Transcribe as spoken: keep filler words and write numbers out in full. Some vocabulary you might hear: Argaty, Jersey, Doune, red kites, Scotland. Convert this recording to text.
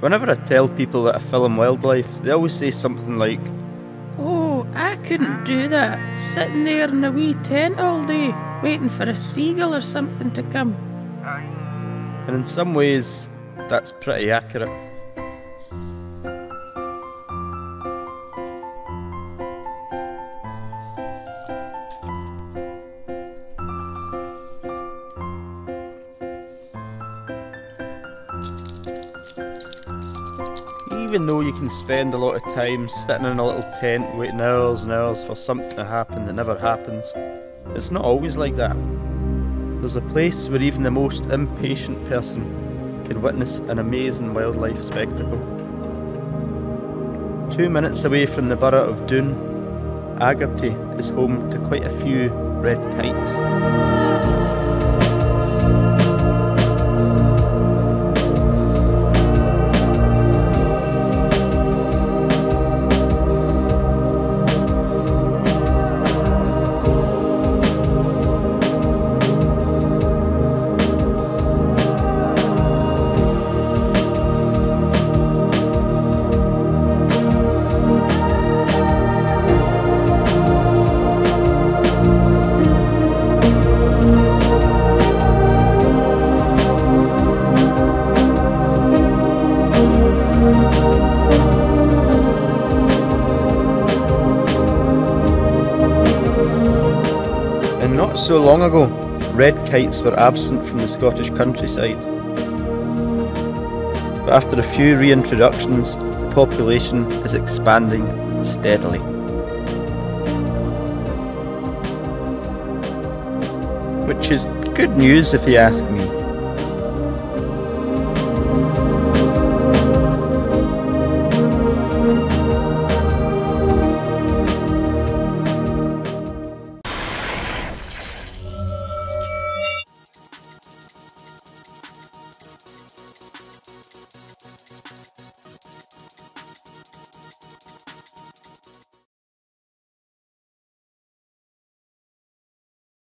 Whenever I tell people that I film wildlife, they always say something like, "Oh, I couldn't do that, sitting there in a wee tent all day, waiting for a seagull or something to come." And in some ways, that's pretty accurate. Even though you can spend a lot of time sitting in a little tent waiting hours and hours for something to happen that never happens, it's not always like that. There's a place where even the most impatient person can witness an amazing wildlife spectacle. Two minutes away from the borough of Doune, Argaty is home to quite a few red kites. And not so long ago, red kites were absent from the Scottish countryside. But after a few reintroductions, the population is expanding steadily. Which is good news if you ask me.